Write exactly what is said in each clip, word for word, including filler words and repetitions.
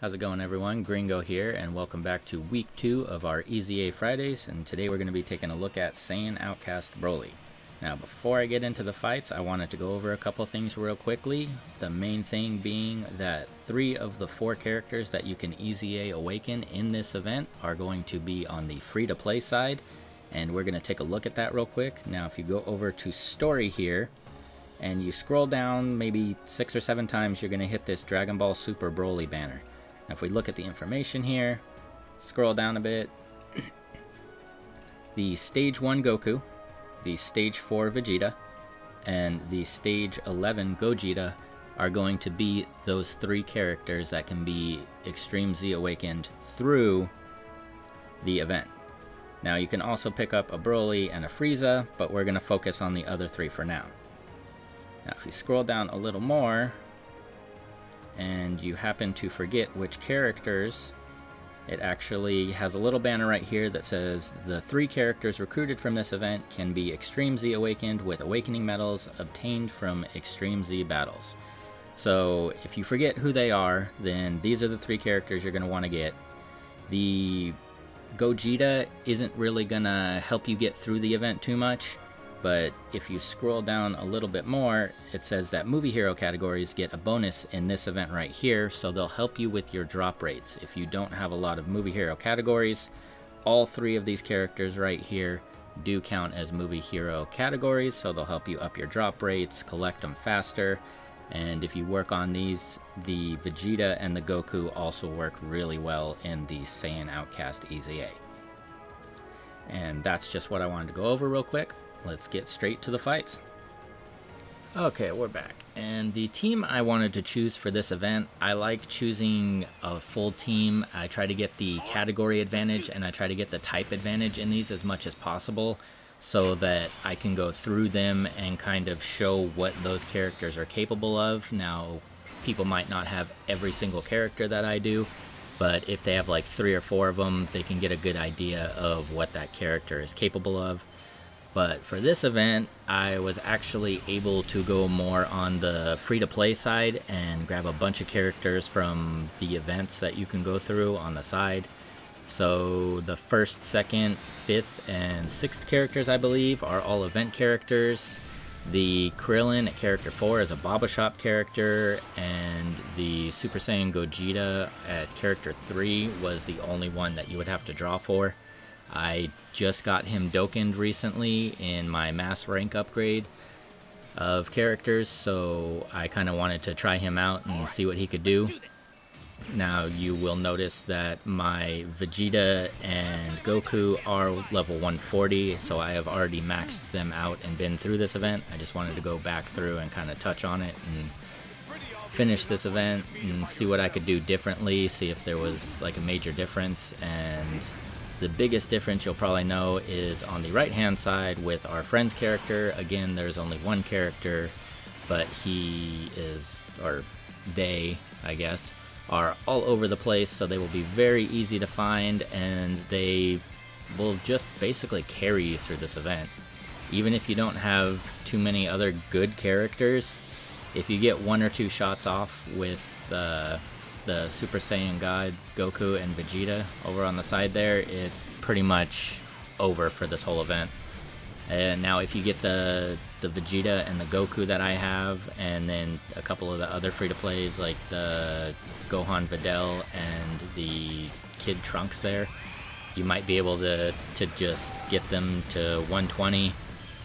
How's it going, everyone? Gringo here, and welcome back to week two of our E Z A Fridays, and today we're going to be taking a look at Saiyan Outcast Broly. Now, before I get into the fights, I wanted to go over a couple things real quickly. The main thing being that three of the four characters that you can E Z A awaken in this event are going to be on the free-to-play side, and we're going to take a look at that real quick. Now, if you go over to Story here, and you scroll down maybe six or seven times, you're going to hit this Dragon Ball Super Broly banner. If we look at the information here, scroll down a bit, the stage one Goku, the stage four Vegeta, and the stage eleven Gogeta are going to be those three characters that can be Extreme Z awakened through the event. Now you can also pick up a Broly and a Frieza, but we're going to focus on the other three for now. Now if you scroll down a little more, and you happen to forget which characters, it actually has a little banner right here that says the three characters recruited from this event can be Extreme Z awakened with awakening medals obtained from Extreme Z battles. So if you forget who they are, then these are the three characters you're going to want to get. The Gogeta isn't really going to help you get through the event too much, but if you scroll down a little bit more, it says that movie hero categories get a bonus in this event right here, so they'll help you with your drop rates. If you don't have a lot of movie hero categories, all three of these characters right here do count as movie hero categories, so they'll help you up your drop rates, collect them faster, and if you work on these, the Vegeta and the Goku also work really well in the Saiyan Outcast E Z A. And that's just what I wanted to go over real quick. Let's get straight to the fights. Okay, we're back. And the team I wanted to choose for this event, I like choosing a full team. I try to get the category advantage and I try to get the type advantage in these as much as possible so that I can go through them and kind of show what those characters are capable of. Now, people might not have every single character that I do, but if they have like three or four of them, they can get a good idea of what that character is capable of. But for this event, I was actually able to go more on the free-to-play side and grab a bunch of characters from the events that you can go through on the side. So the first, second, fifth, and sixth characters, I believe, are all event characters. The Krillin at character four is a Baba Shop character, and the Super Saiyan Gogeta at character three was the only one that you would have to draw for. I just got him Dokkan'd recently in my mass rank upgrade of characters, so I kind of wanted to try him out and see what he could do. Now you will notice that my Vegeta and Goku are level one forty, so I have already maxed them out and been through this event. I just wanted to go back through and kind of touch on it and finish this event and see what I could do differently, see if there was like a major difference. And the biggest difference you'll probably know is on the right-hand side with our friend's character. Again, there's only one character, but he is, or they, I guess, are all over the place, so they will be very easy to find, and they will just basically carry you through this event. Even if you don't have too many other good characters, if you get one or two shots off with uh, the Super Saiyan God, Goku, and Vegeta over on the side there, it's pretty much over for this whole event. And now if you get the, the Vegeta and the Goku that I have, and then a couple of the other free-to-plays like the Gohan Videl and the Kid Trunks there, you might be able to, to just get them to one twenty,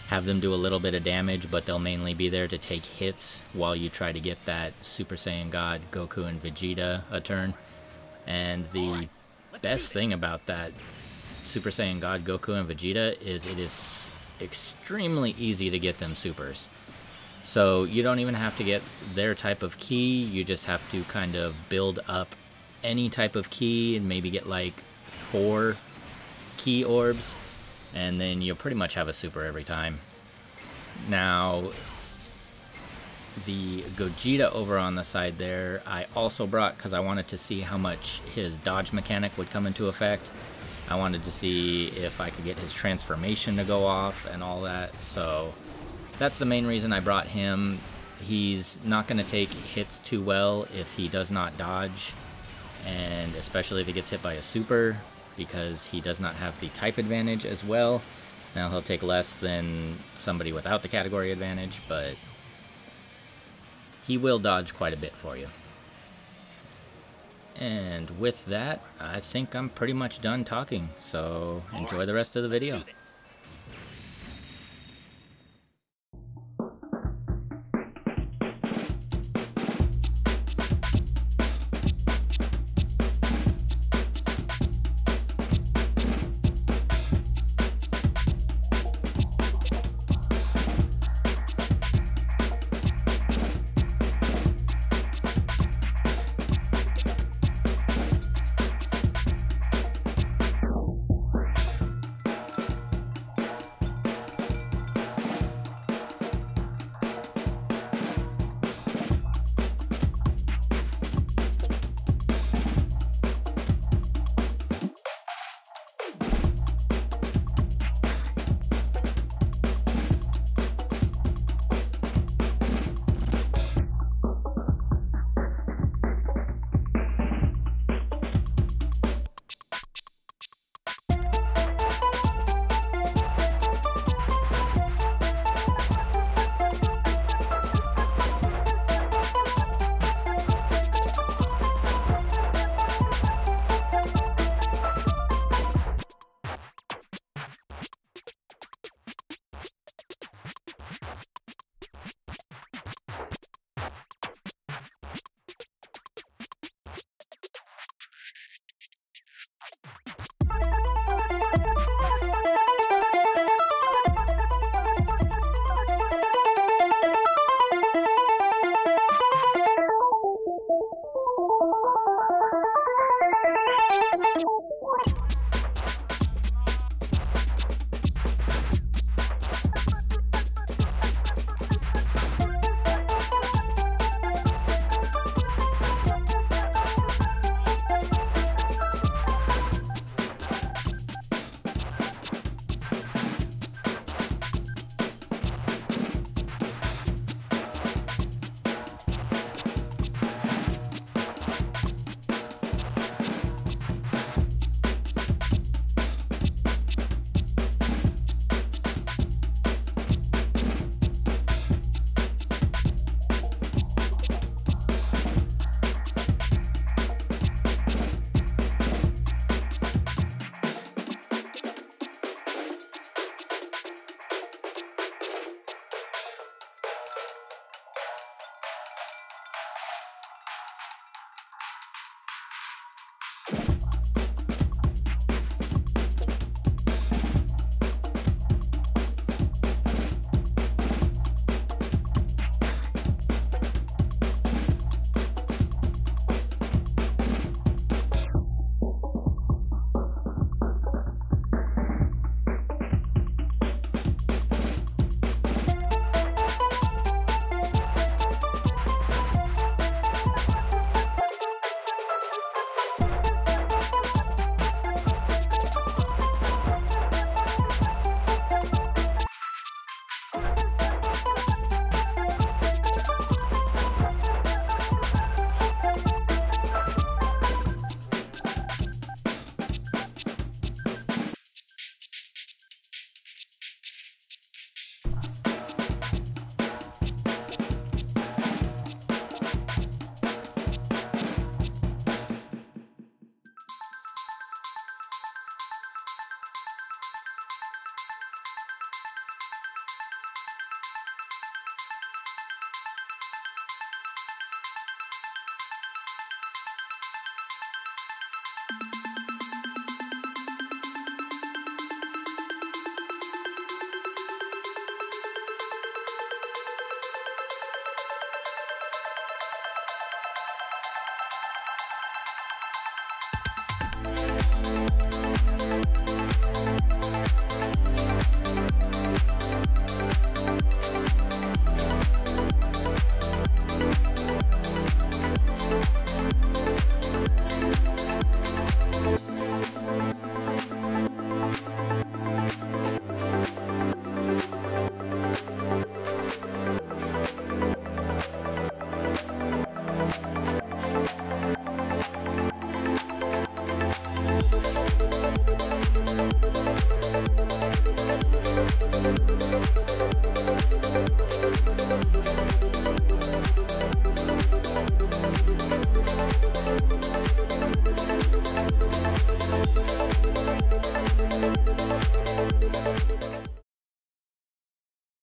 have them do a little bit of damage, but they'll mainly be there to take hits while you try to get that Super Saiyan God, Goku, and Vegeta a turn. And the best thing about that Super Saiyan God, Goku, and Vegeta is it is extremely easy to get them supers. So you don't even have to get their type of ki, you just have to kind of build up any type of ki and maybe get like four ki orbs, and then you'll pretty much have a super every time. Now, the Gogeta over on the side there, I also brought because I wanted to see how much his dodge mechanic would come into effect. I wanted to see if I could get his transformation to go off and all that, so that's the main reason I brought him. He's not going to take hits too well if he does not dodge, and especially if he gets hit by a super, because he does not have the type advantage as well. Now he'll take less than somebody without the category advantage, but he will dodge quite a bit for you. And with that, I think I'm pretty much done talking, so enjoy the rest of the video.